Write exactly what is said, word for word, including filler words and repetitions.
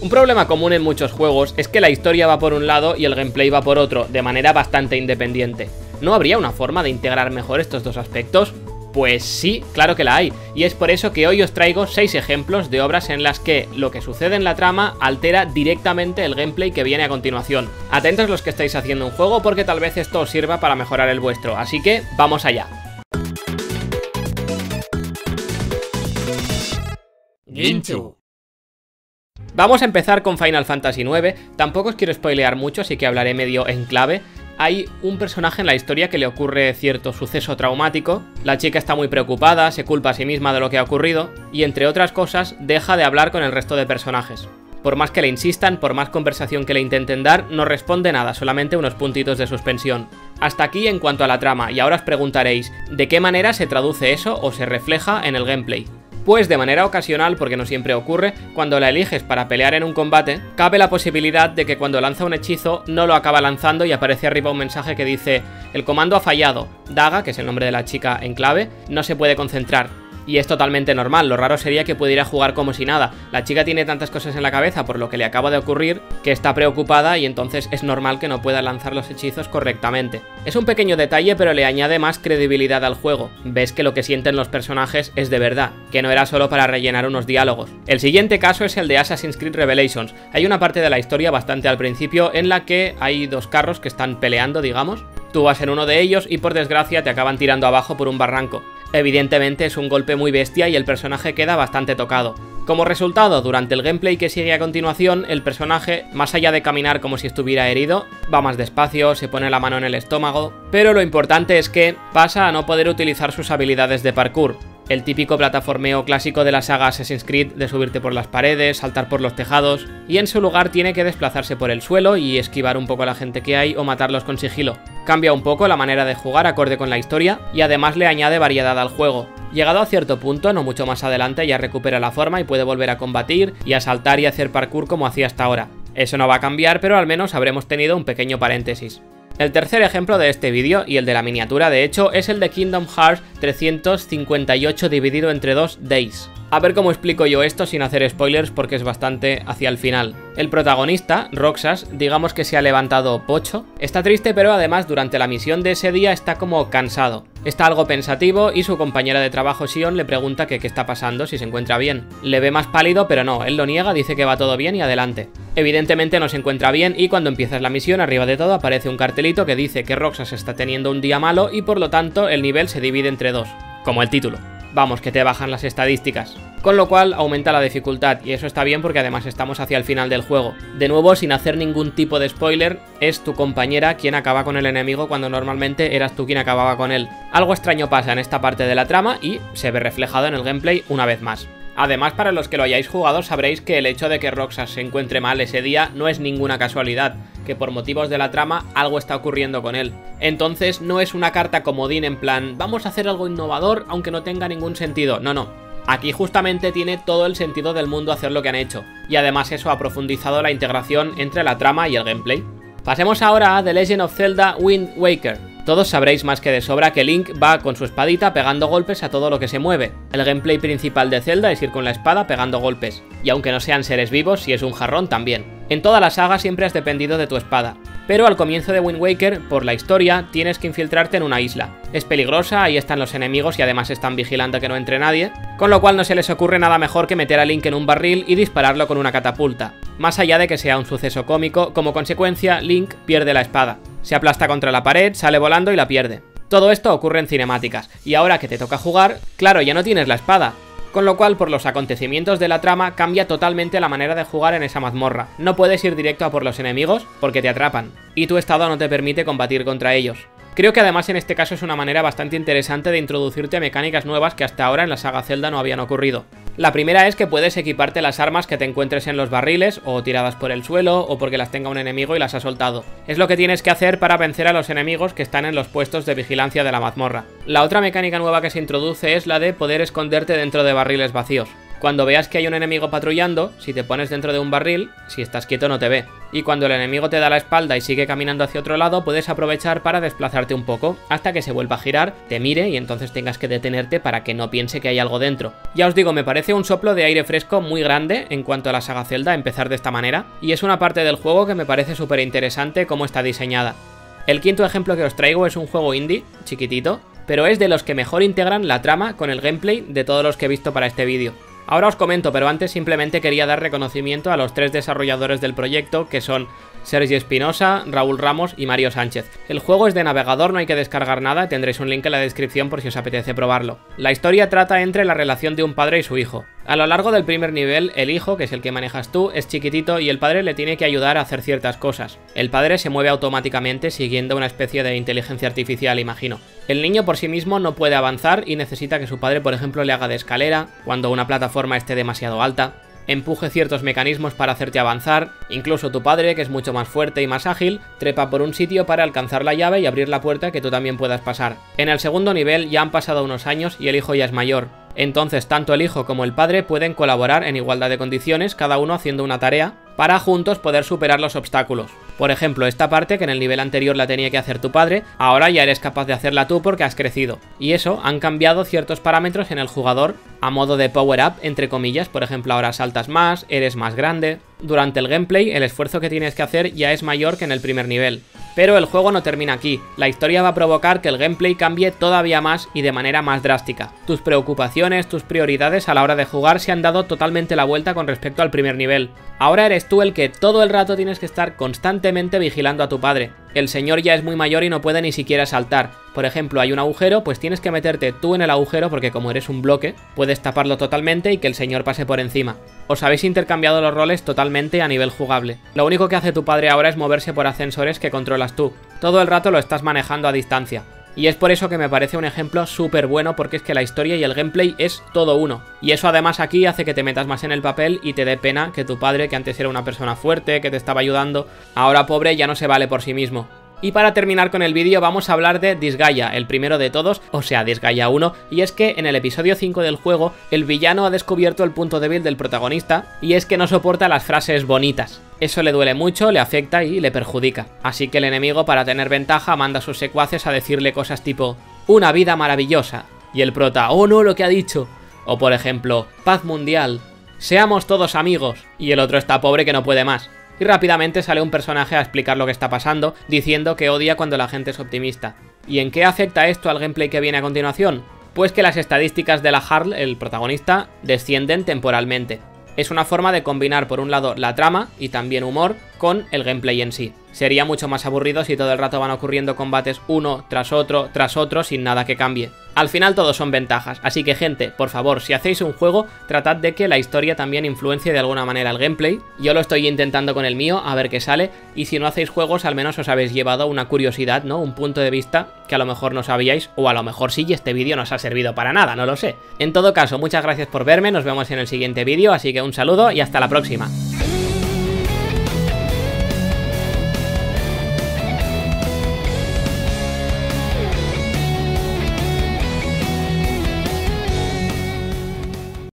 Un problema común en muchos juegos es que la historia va por un lado y el gameplay va por otro, de manera bastante independiente. ¿No habría una forma de integrar mejor estos dos aspectos? Pues sí, claro que la hay, y es por eso que hoy os traigo seis ejemplos de obras en las que lo que sucede en la trama altera directamente el gameplay que viene a continuación. Atentos los que estáis haciendo un juego porque tal vez esto os sirva para mejorar el vuestro, así que vamos allá. Guinxu. Vamos a empezar con Final Fantasy nueve, tampoco os quiero spoilear mucho, así que hablaré medio en clave. Hay un personaje en la historia que le ocurre cierto suceso traumático, la chica está muy preocupada, se culpa a sí misma de lo que ha ocurrido y entre otras cosas deja de hablar con el resto de personajes. Por más que le insistan, por más conversación que le intenten dar, no responde nada, solamente unos puntitos de suspensión. Hasta aquí en cuanto a la trama y ahora os preguntaréis, ¿de qué manera se traduce eso o se refleja en el gameplay? Pues de manera ocasional, porque no siempre ocurre, cuando la eliges para pelear en un combate, cabe la posibilidad de que cuando lanza un hechizo no lo acaba lanzando y aparece arriba un mensaje que dice «El comando ha fallado, Daga», que es el nombre de la chica en clave, «no se puede concentrar». Y es totalmente normal, lo raro sería que pudiera jugar como si nada. La chica tiene tantas cosas en la cabeza por lo que le acaba de ocurrir que está preocupada y entonces es normal que no pueda lanzar los hechizos correctamente. Es un pequeño detalle pero le añade más credibilidad al juego. Ves que lo que sienten los personajes es de verdad, que no era solo para rellenar unos diálogos. El siguiente caso es el de Assassin's Creed Revelations. Hay una parte de la historia bastante al principio en la que hay dos carros que están peleando, digamos. Tú vas en uno de ellos y por desgracia te acaban tirando abajo por un barranco. Evidentemente es un golpe muy bestia y el personaje queda bastante tocado. Como resultado, durante el gameplay que sigue a continuación, el personaje, más allá de caminar como si estuviera herido, va más despacio, se pone la mano en el estómago, pero lo importante es que pasa a no poder utilizar sus habilidades de parkour, el típico plataformeo clásico de la saga Assassin's Creed de subirte por las paredes, saltar por los tejados, y en su lugar tiene que desplazarse por el suelo y esquivar un poco a la gente que hay o matarlos con sigilo. Cambia un poco la manera de jugar acorde con la historia y además le añade variedad al juego. Llegado a cierto punto, no mucho más adelante, ya recupera la forma y puede volver a combatir y a saltar y hacer parkour como hacía hasta ahora. Eso no va a cambiar, pero al menos habremos tenido un pequeño paréntesis. El tercer ejemplo de este vídeo, y el de la miniatura de hecho, es el de Kingdom Hearts trescientos cincuenta y ocho dividido entre dos Days. A ver cómo explico yo esto sin hacer spoilers porque es bastante hacia el final. El protagonista, Roxas, digamos que se ha levantado pocho, está triste pero además durante la misión de ese día está como cansado. Está algo pensativo y su compañera de trabajo Sion le pregunta que qué está pasando, si se encuentra bien. Le ve más pálido pero no, él lo niega, dice que va todo bien y adelante. Evidentemente no se encuentra bien y cuando empiezas la misión arriba de todo aparece un cartelito que dice que Roxas está teniendo un día malo y por lo tanto el nivel se divide entre dos, como el título. Vamos, que te bajan las estadísticas. Con lo cual aumenta la dificultad y eso está bien porque además estamos hacia el final del juego. De nuevo, sin hacer ningún tipo de spoiler, es tu compañera quien acaba con el enemigo cuando normalmente eras tú quien acababa con él. Algo extraño pasa en esta parte de la trama y se ve reflejado en el gameplay una vez más. Además, para los que lo hayáis jugado sabréis que el hecho de que Roxas se encuentre mal ese día no es ninguna casualidad, que por motivos de la trama algo está ocurriendo con él. Entonces no es una carta comodín en plan, vamos a hacer algo innovador aunque no tenga ningún sentido, no, no. Aquí justamente tiene todo el sentido del mundo hacer lo que han hecho, y además eso ha profundizado la integración entre la trama y el gameplay. Pasemos ahora a The Legend of Zelda Wind Waker. Todos sabréis más que de sobra que Link va con su espadita pegando golpes a todo lo que se mueve. El gameplay principal de Zelda es ir con la espada pegando golpes, y aunque no sean seres vivos, si es un jarrón también. En toda la saga siempre has dependido de tu espada, pero al comienzo de Wind Waker, por la historia, tienes que infiltrarte en una isla. Es peligrosa, ahí están los enemigos y además están vigilando que no entre nadie, con lo cual no se les ocurre nada mejor que meter a Link en un barril y dispararlo con una catapulta. Más allá de que sea un suceso cómico, como consecuencia, Link pierde la espada. Se aplasta contra la pared, sale volando y la pierde. Todo esto ocurre en cinemáticas, y ahora que te toca jugar, claro, ya no tienes la espada. Con lo cual, por los acontecimientos de la trama, cambia totalmente la manera de jugar en esa mazmorra. No puedes ir directo a por los enemigos porque te atrapan, y tu estado no te permite combatir contra ellos. Creo que además en este caso es una manera bastante interesante de introducirte a mecánicas nuevas que hasta ahora en la saga Zelda no habían ocurrido. La primera es que puedes equiparte las armas que te encuentres en los barriles, o tiradas por el suelo, o porque las tenga un enemigo y las ha soltado. Es lo que tienes que hacer para vencer a los enemigos que están en los puestos de vigilancia de la mazmorra. La otra mecánica nueva que se introduce es la de poder esconderte dentro de barriles vacíos. Cuando veas que hay un enemigo patrullando, si te pones dentro de un barril, si estás quieto no te ve. Y cuando el enemigo te da la espalda y sigue caminando hacia otro lado, puedes aprovechar para desplazarte un poco, hasta que se vuelva a girar, te mire y entonces tengas que detenerte para que no piense que hay algo dentro. Ya os digo, me parece un soplo de aire fresco muy grande en cuanto a la saga Zelda empezar de esta manera, y es una parte del juego que me parece súper interesante cómo está diseñada. El quinto ejemplo que os traigo es un juego indie, chiquitito, pero es de los que mejor integran la trama con el gameplay de todos los que he visto para este vídeo. Ahora os comento, pero antes simplemente quería dar reconocimiento a los tres desarrolladores del proyecto, que son Sergio Espinosa, Raúl Ramos y Mario Sánchez. El juego es de navegador, no hay que descargar nada, tendréis un link en la descripción por si os apetece probarlo. La historia trata entre la relación de un padre y su hijo. A lo largo del primer nivel, el hijo, que es el que manejas tú, es chiquitito y el padre le tiene que ayudar a hacer ciertas cosas. El padre se mueve automáticamente siguiendo una especie de inteligencia artificial, imagino. El niño por sí mismo no puede avanzar y necesita que su padre, por ejemplo, le haga de escalera cuando una plataforma esté demasiado alta, empuje ciertos mecanismos para hacerte avanzar, incluso tu padre, que es mucho más fuerte y más ágil, trepa por un sitio para alcanzar la llave y abrir la puerta que tú también puedas pasar. En el segundo nivel ya han pasado unos años y el hijo ya es mayor. Entonces tanto el hijo como el padre pueden colaborar en igualdad de condiciones, cada uno haciendo una tarea, para juntos poder superar los obstáculos. Por ejemplo, esta parte que en el nivel anterior la tenía que hacer tu padre, ahora ya eres capaz de hacerla tú porque has crecido. Y eso, han cambiado ciertos parámetros en el jugador a modo de power-up, entre comillas, por ejemplo ahora saltas más, eres más grande. Durante el gameplay el esfuerzo que tienes que hacer ya es mayor que en el primer nivel. Pero el juego no termina aquí, la historia va a provocar que el gameplay cambie todavía más y de manera más drástica. Tus preocupaciones, tus prioridades a la hora de jugar se han dado totalmente la vuelta con respecto al primer nivel. Ahora eres tú el que todo el rato tienes que estar constantemente vigilando a tu padre. El señor ya es muy mayor y no puede ni siquiera saltar. Por ejemplo, hay un agujero, pues tienes que meterte tú en el agujero porque como eres un bloque, puedes taparlo totalmente y que el señor pase por encima. Os habéis intercambiado los roles totalmente a nivel jugable. Lo único que hace tu padre ahora es moverse por ascensores que controlas tú. Todo el rato lo estás manejando a distancia. Y es por eso que me parece un ejemplo súper bueno, porque es que la historia y el gameplay es todo uno. Y eso además aquí hace que te metas más en el papel y te dé pena que tu padre, que antes era una persona fuerte, que te estaba ayudando, ahora pobre ya no se vale por sí mismo. Y para terminar con el vídeo vamos a hablar de Disgaea, el primero de todos, o sea Disgaea uno, y es que en el episodio cinco del juego el villano ha descubierto el punto débil del protagonista, y es que no soporta las frases bonitas. Eso le duele mucho, le afecta y le perjudica. Así que el enemigo, para tener ventaja, manda a sus secuaces a decirle cosas tipo "una vida maravillosa", y el prota "oh no, lo que ha dicho", o por ejemplo "paz mundial", "seamos todos amigos", y el otro está pobre que no puede más. Y rápidamente sale un personaje a explicar lo que está pasando, diciendo que odia cuando la gente es optimista. ¿Y en qué afecta esto al gameplay que viene a continuación? Pues que las estadísticas de la Harl, el protagonista, descienden temporalmente. Es una forma de combinar por un lado la trama y también humor con el gameplay en sí. Sería mucho más aburrido si todo el rato van ocurriendo combates uno tras otro tras otro sin nada que cambie. Al final todo son ventajas, así que gente, por favor, si hacéis un juego, tratad de que la historia también influencie de alguna manera el gameplay. Yo lo estoy intentando con el mío, a ver qué sale, y si no hacéis juegos al menos os habéis llevado una curiosidad, ¿no? Un punto de vista que a lo mejor no sabíais, o a lo mejor sí y este vídeo no os ha servido para nada, no lo sé. En todo caso, muchas gracias por verme, nos vemos en el siguiente vídeo, así que un saludo y hasta la próxima.